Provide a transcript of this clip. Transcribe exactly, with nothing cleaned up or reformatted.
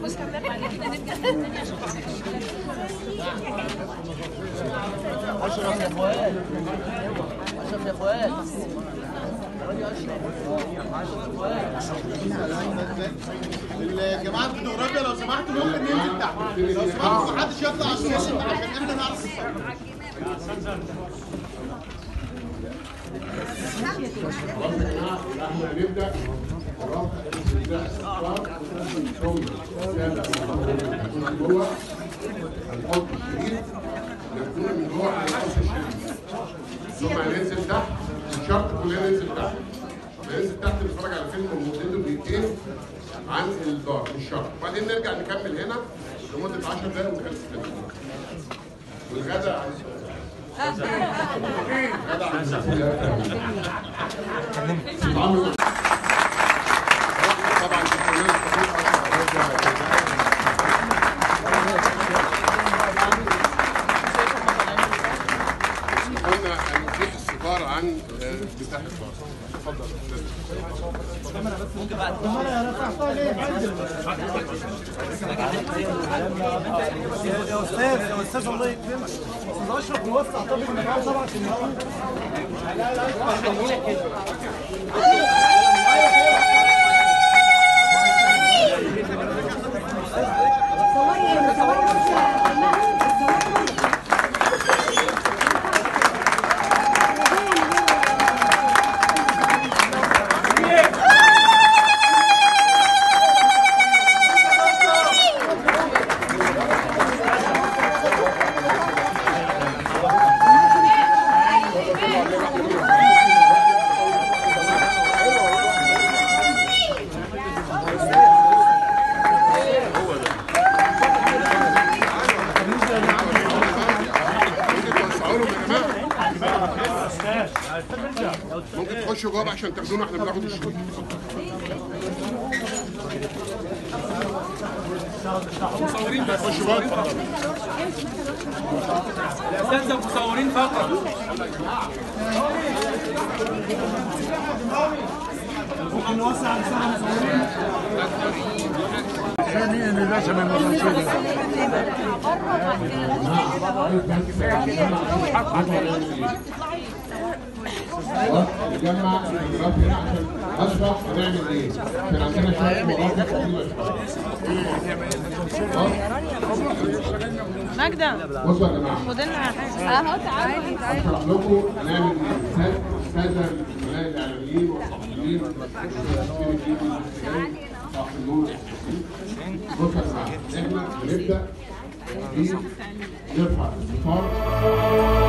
نحوس كمان بعد كده نرجع تاني عشان اشرف يا اخوات اشرف يا اخوات الجماعه الجغرافيا لو سمحتوا ممكن ننزل تحت لو سمحتوا محدش يطلع على السوشيال عشان احنا نعرف نبدا ننزل تحت شرط كلنا ننزل تحت ننزل تحت نتفرج على فيلم ومدته دقيقتين عن الدار مش شرط وبعدين نرجع نكمل هنا لمده عشر دقائق ونخلص الفيلم والغدا غدا بتاع الفار اتفضل الكاميرا بس ممكن بعد الكاميرا يا رفعتها ليه يا استاذ يا استاذ الله يكرمك استاذ اشرف نوسع طب المكان طبعا في الموضوع لا لا لا عشان تاخدونا احنا بناخد الشروط مصورين بس خشوا جوه الاساتذه مصورين فقط ممكن نوسع المساحه مصورين ثاني اللي لازم نمشي نجمع الجراف هنا عشان اشرح هنعمل ايه؟ كان عندنا شويه مواقف كتير ماجدة بصوا يا جماعه خد لنا حاجه اهو تعالى اشرح لكم هنعمل ايه؟ استاذه زملاء الاعلاميين والصحفيين صح النور بصوا يا جماعه احنا بنبدا نرفع الفار